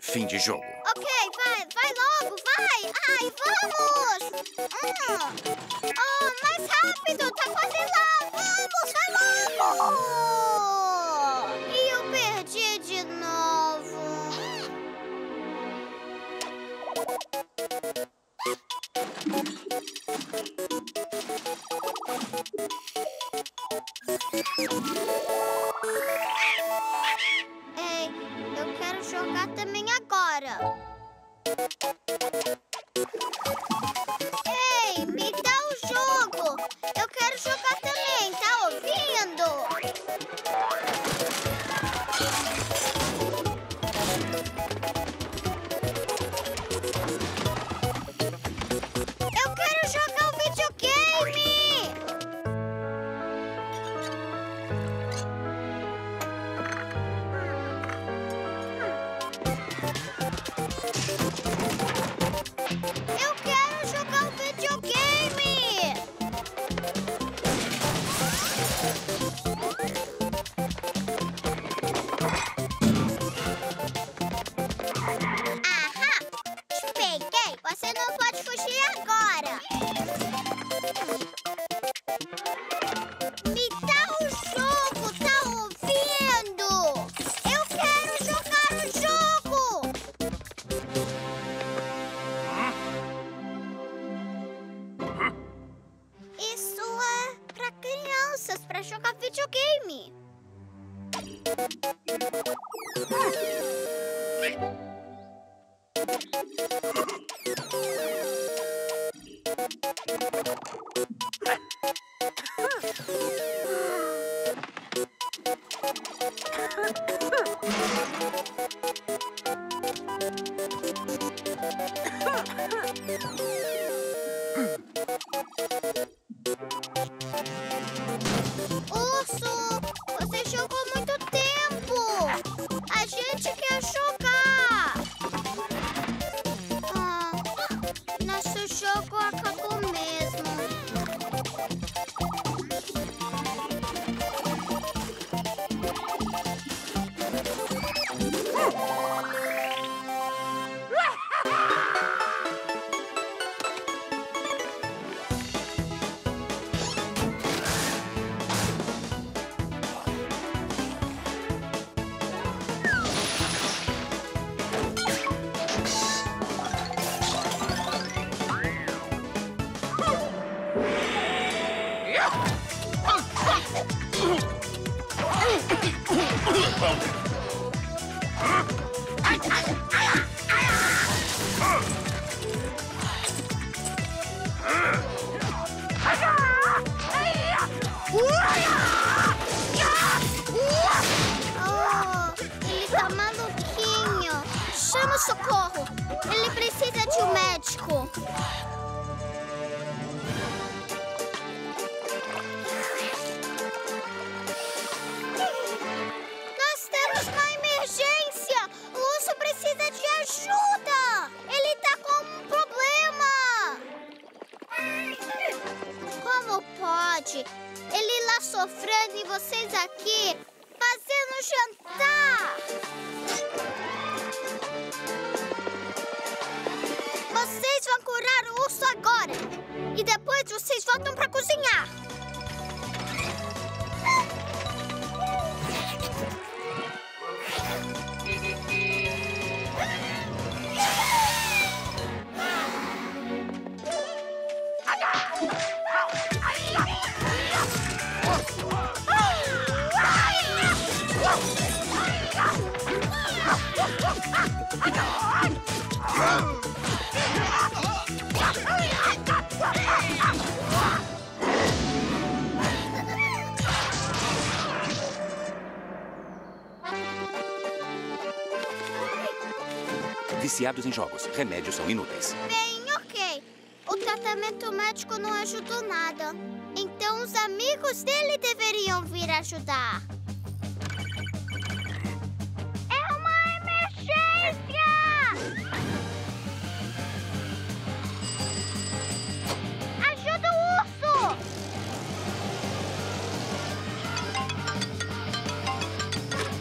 Fim de jogo. Ok, vai logo, vai! Ai, vamos! Oh, mais rápido, tá quase lá! Vamos, vai logo! E eu perdi de novo! Ei, eu quero jogar também agora. Ei, me dá o jogo. Eu quero jogar também, tá ouvindo? Eu quero jogar o videogame. Eu quero jogar o videogame! Ahá! Te peguei! Você não pode fugir agora! Me dá o jogo, tá ouvindo? Eu quero jogar o jogo! Isso é pra crianças, pra jogar videogame. Urso, você jogou muito tempo. A gente quer jogar. Ah, nosso jogo acabou mesmo. Ele tá maluquinho. Chama o socorro. Ele precisa de um médico. Precisa de ajuda! Ele tá com um problema! Como pode? Ele lá sofrendo e vocês aqui fazendo jantar! Vocês vão curar o urso agora! E depois vocês voltam pra cozinhar! Viciados em jogos, remédios são inúteis. Bem, ok. O tratamento médico não ajudou nada. Então os amigos dele deveriam vir ajudar.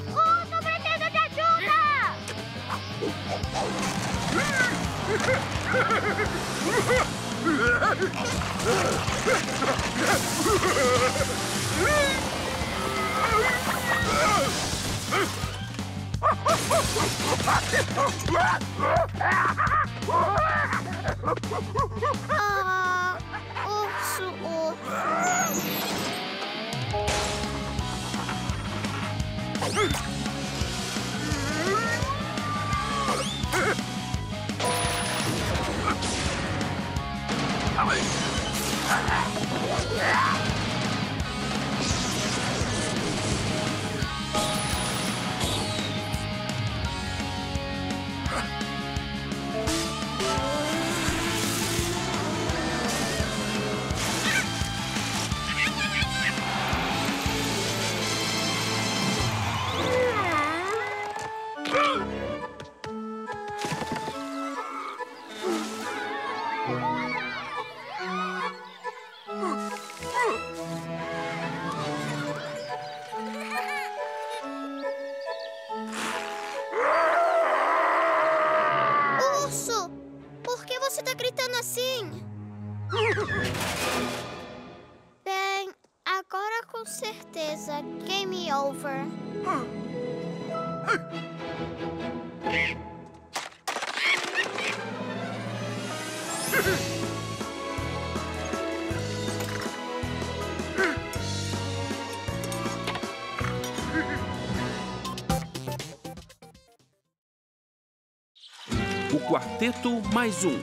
Urso, pretendo de ajuda! Ah, urso, urso. O quarteto mais um.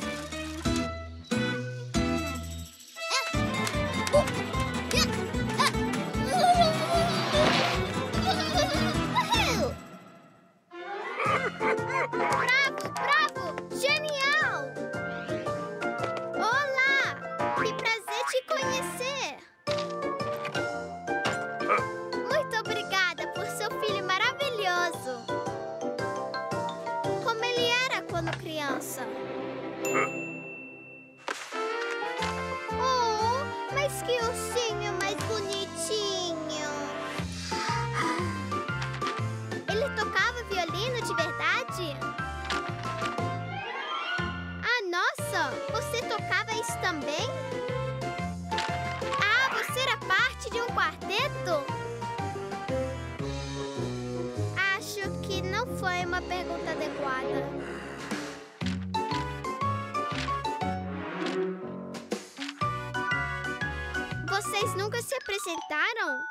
Vocês nunca se apresentaram?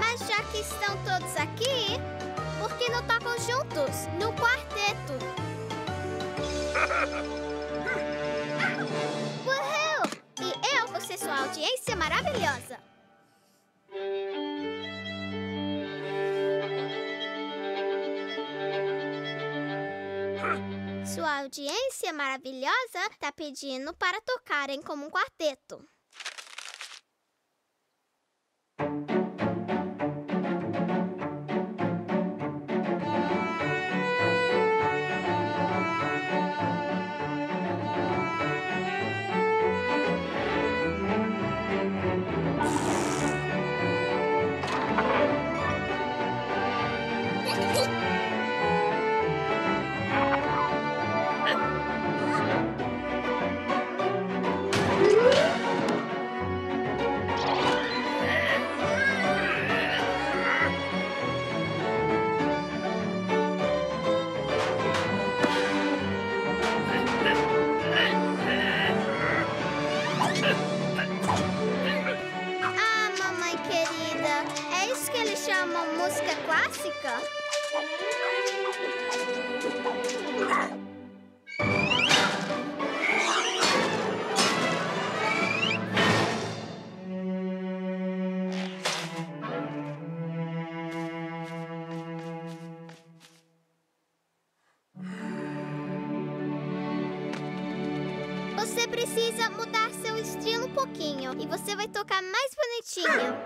Mas já que estão todos aqui, por que não tocam juntos no quarteto? Uhul! E eu vou ser sua audiência maravilhosa! Sua audiência maravilhosa tá pedindo para tocarem como um quarteto. Você precisa mudar seu estilo um pouquinho e você vai tocar mais bonitinho.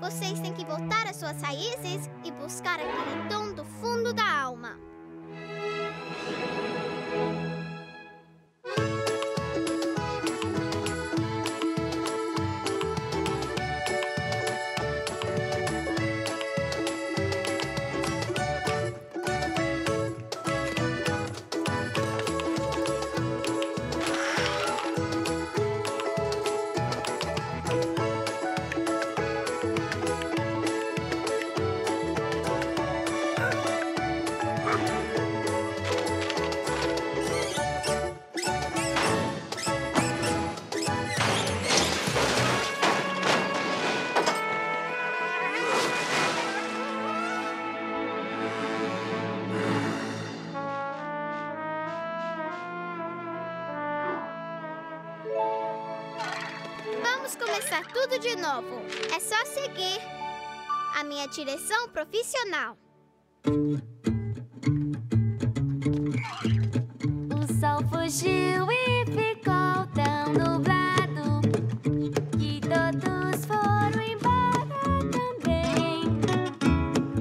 Vocês têm que voltar às suas raízes e buscar aquele tom do fundo da alma. Tudo de novo. É só seguir a minha direção profissional. O sol fugiu e ficou tão nublado que todos foram embora também.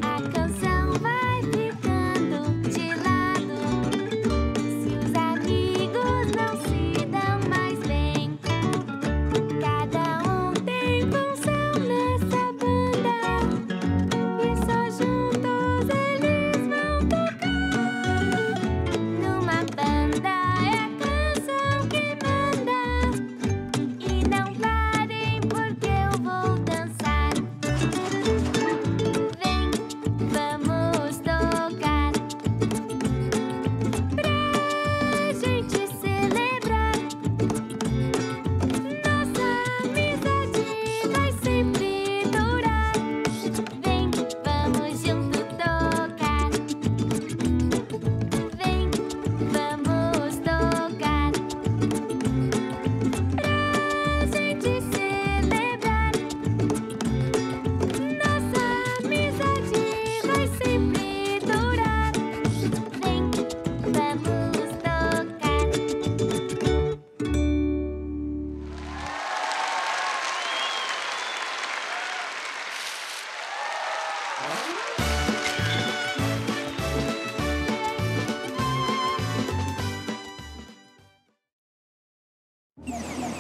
A canção vai ficando de lado se os amigos não se dão mais bem. Cada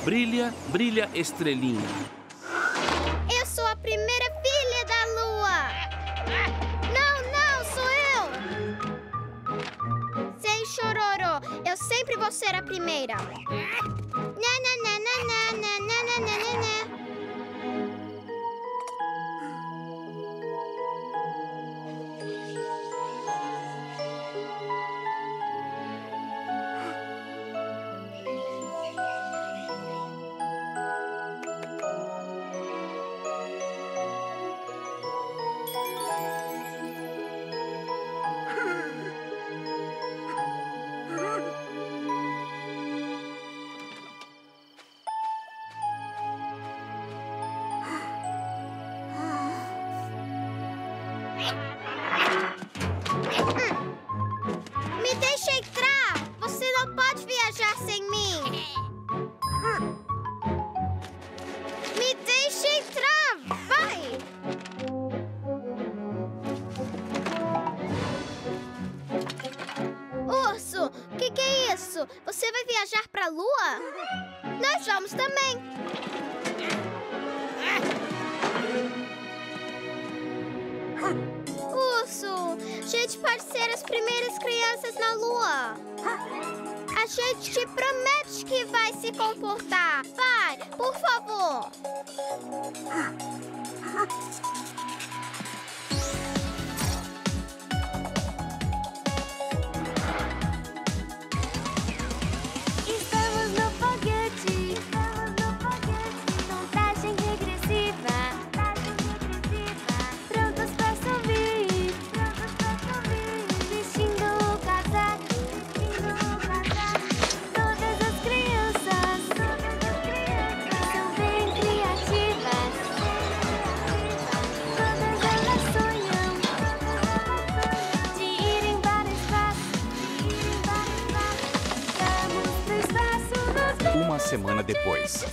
Brilha, brilha, estrelinha. Eu sou a primeira filha da lua. Não, não, sou eu. Sem chororô, eu sempre vou ser a primeira. Me deixa entrar! Você não pode viajar sem mim! Me deixa entrar! Vai! Urso, o que é isso? Você vai viajar pra lua? Nós vamos também! A gente pode ser as primeiras crianças na lua. A gente te promete que vai se comportar. Vai, por favor. semana depois.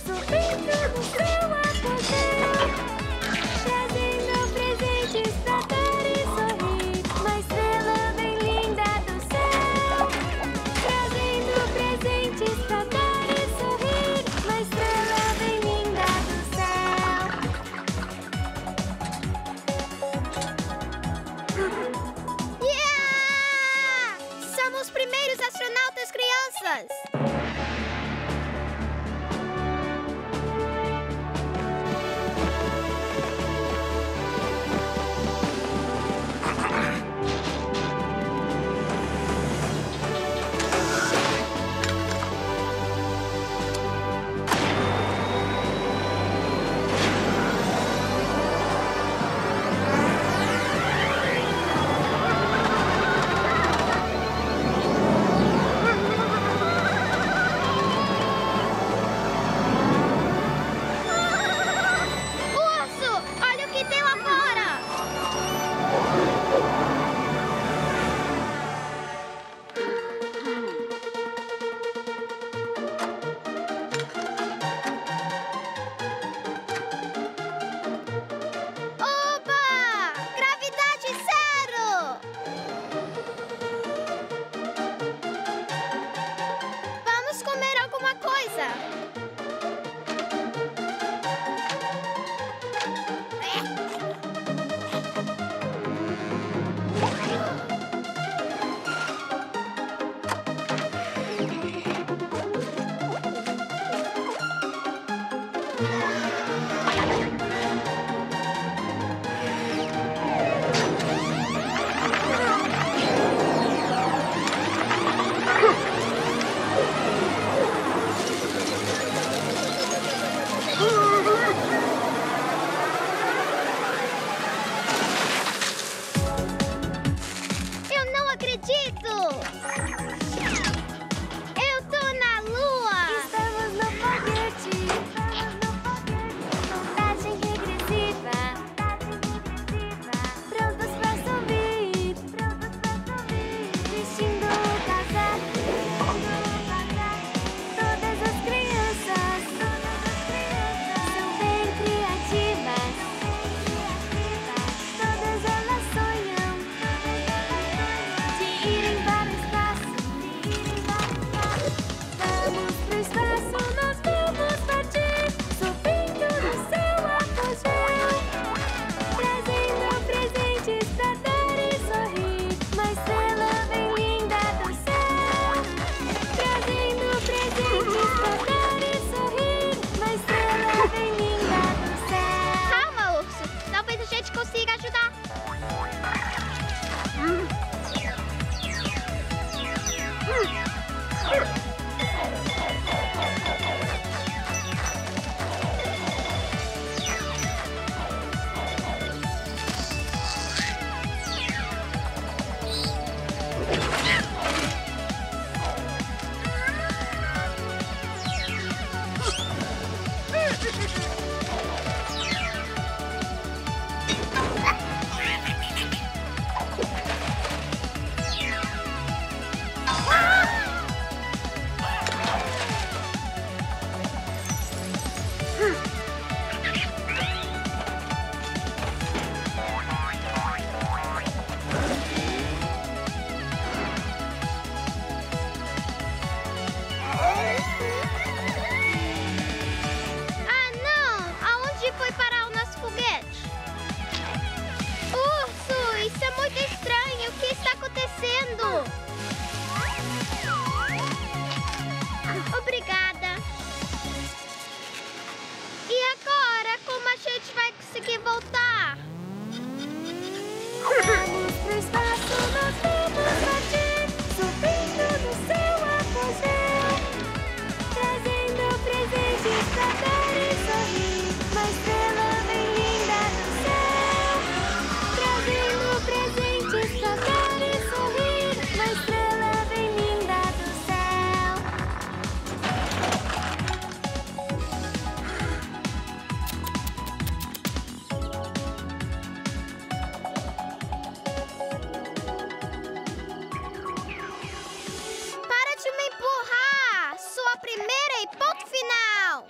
Primeira Ei, ponto final!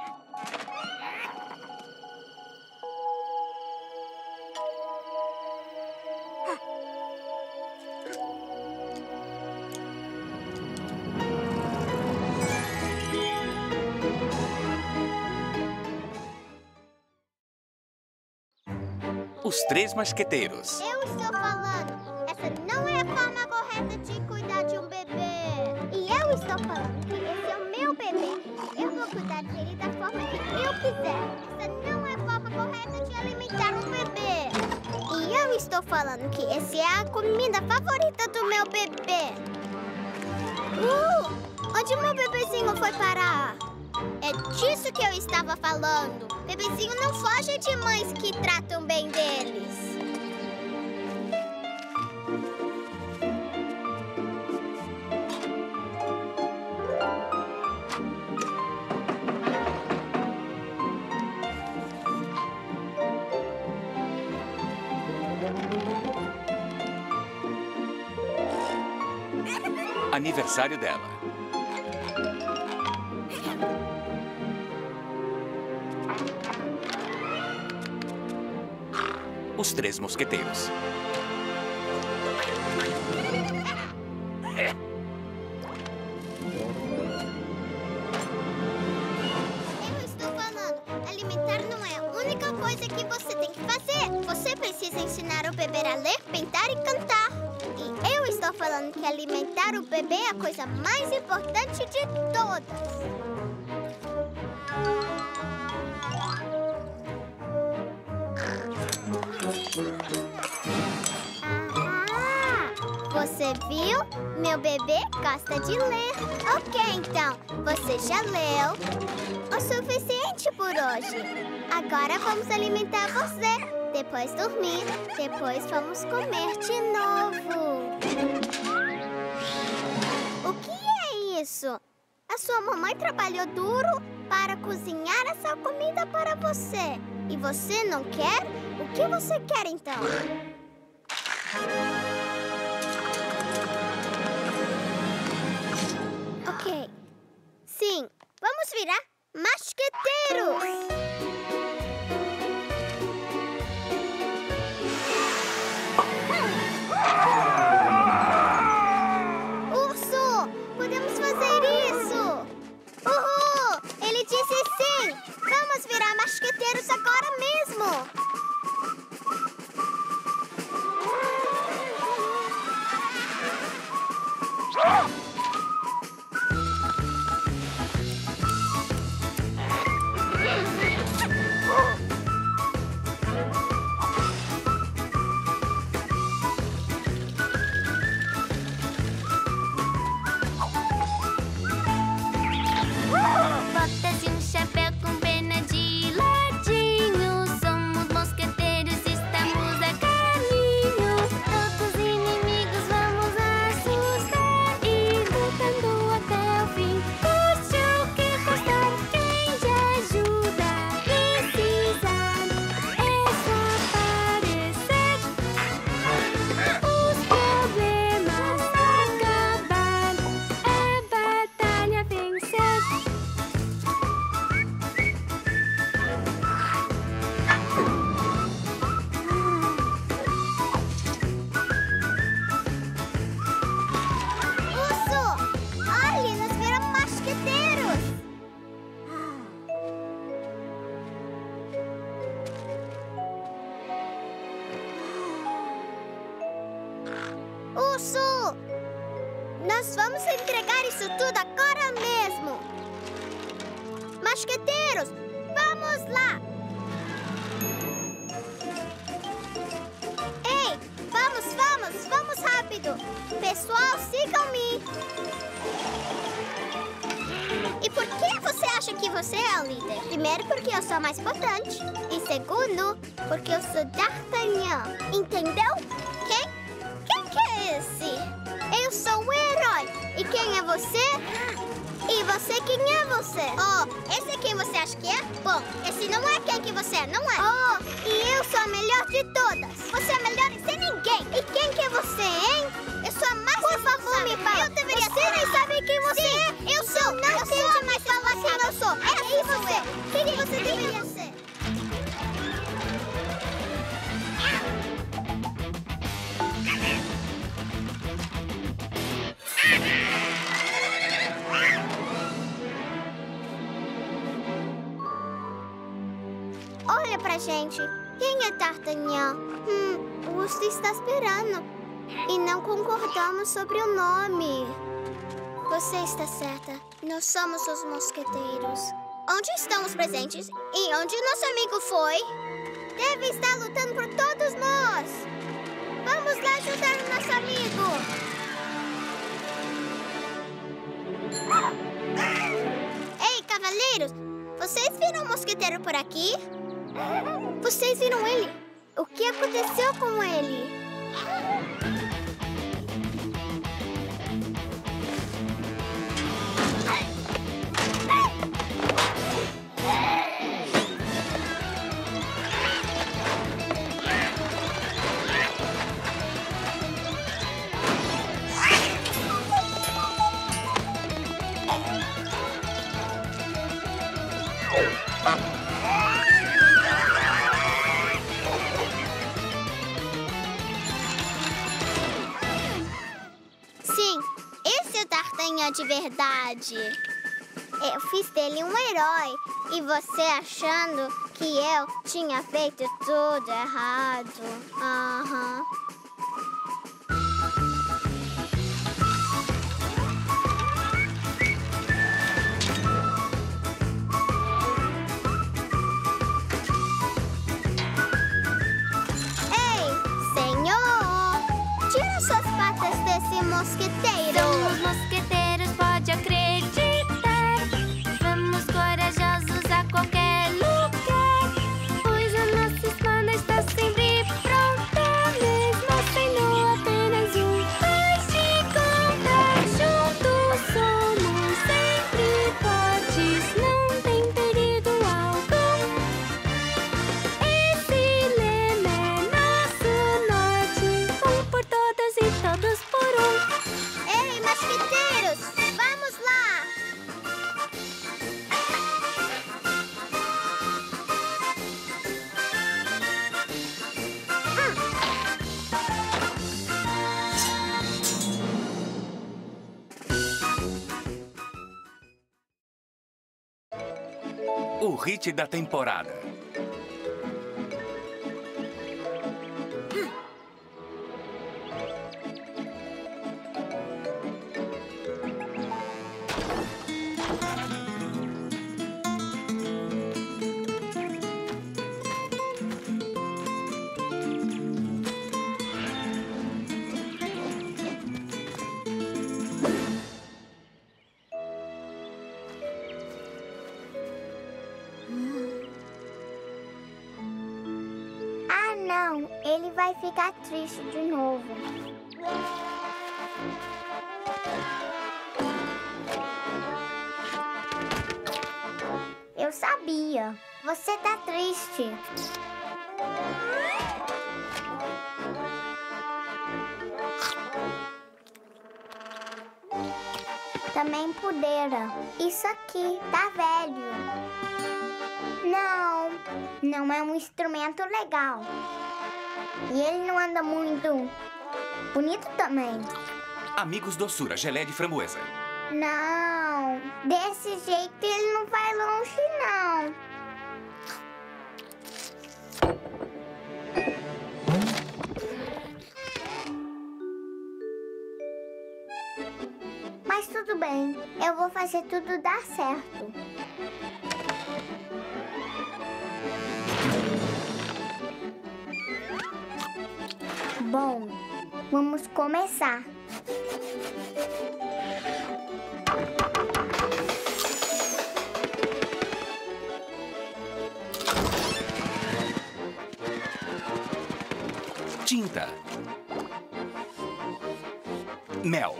Os Três Mashqueteiros. Eu estou falando. Essa não é a forma correta de cuidar de um bebê. E eu estou falando que esse é o meu bebê. Eu vou cuidar dele da forma que eu quiser. Essa não é a forma correta de alimentar um bebê. E eu estou falando que essa é a comida favorita do meu bebê. Onde meu bebezinho foi parar? É disso que eu estava falando. Bebezinho não foge de mães que tratam bem deles. Aniversário dela. Os Três Mosqueteiros. Eu estou falando, alimentar não é a única coisa que você tem que fazer. Você precisa ensinar o bebê a ler, pintar e cantar. E eu estou falando que alimentar o bebê é a coisa mais importante de todas. Você viu? Meu bebê gosta de ler. Ok, então, você já leu o suficiente por hoje. Agora vamos alimentar você, depois dormir, depois vamos comer de novo. O que é isso? A sua mamãe trabalhou duro para cozinhar essa comida para você. E você não quer? O que você quer, então? Ok. Sim, vamos virar mashqueteiros! Urso, podemos fazer isso! Uhul! Ele disse sim! Vamos virar mashqueteiros agora mesmo! Eu deveria ser. Você nem sabe quem você é. Eu sou. Não tente mais falar que você olha pra gente. Quem é D'Artagnan? Augusto está esperando. E não concordamos sobre o nome. Você está certa. Nós somos os mosqueteiros. Onde estão os presentes? E onde o nosso amigo foi? Deve estar lutando por todos nós. Vamos lá ajudar o nosso amigo. Ei, cavaleiros! Vocês viram o mosqueteiro por aqui? Vocês viram ele? O que aconteceu com ele? De verdade. Eu fiz dele um herói. E você achando que eu tinha feito tudo errado. Ei, senhor! Tira suas patas desse mosqueteiro. Somos mosqueteiros. O hit da temporada. Não, ele vai ficar triste de novo. Eu sabia. Você tá triste. Também pudera. Isso aqui tá velho. Não, não é um instrumento legal. E ele não anda muito bonito também. Amigos doçura, gelé de framboesa. Não, desse jeito ele não vai longe, não. Mas tudo bem, eu vou fazer tudo dar certo. Bom, vamos começar. Tinta, mel,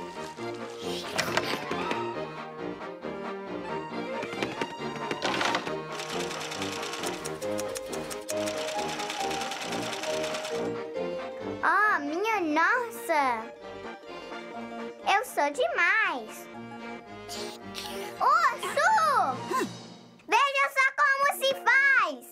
demais. Urso! Veja só como se faz.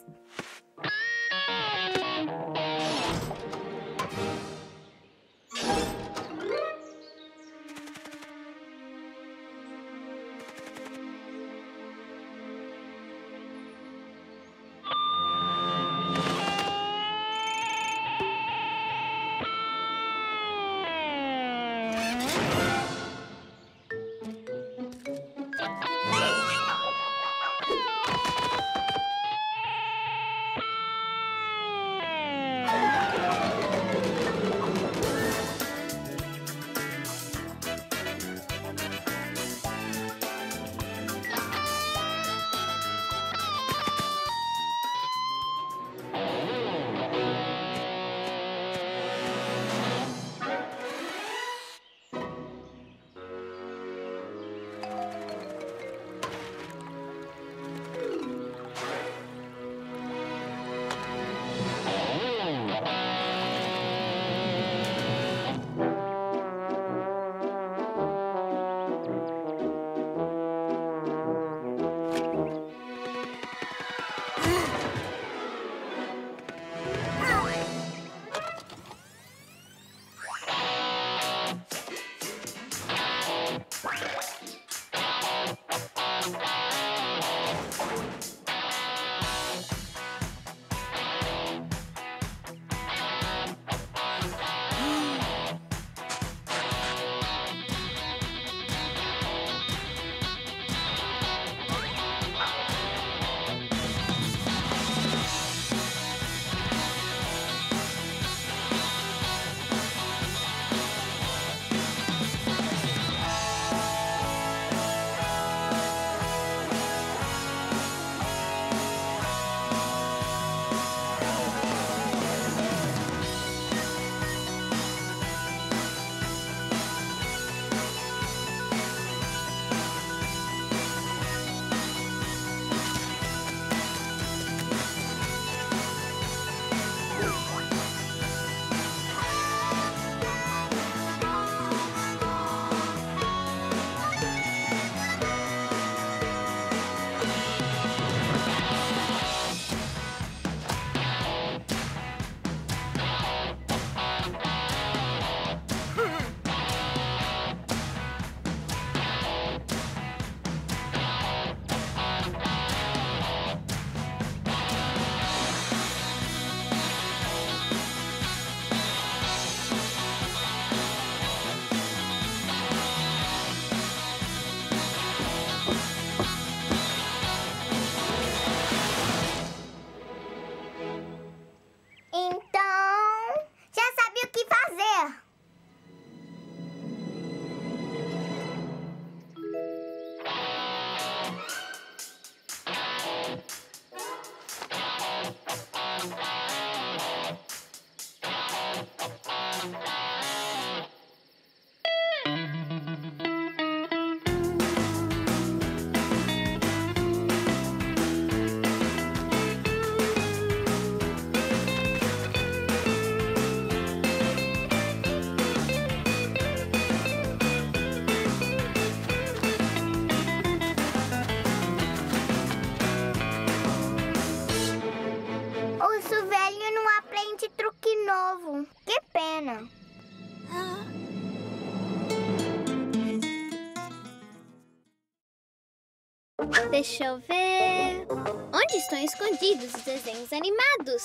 Deixa eu ver... Onde estão escondidos os desenhos animados?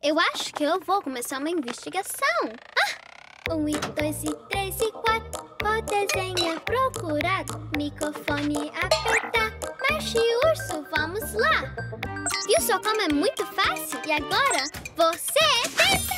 Eu acho que eu vou começar uma investigação. 1, 2, 3 e 4. Vou desenhar, procurar, microfone apertar. Marche e urso, vamos lá. Viu só como é muito fácil? E agora, você...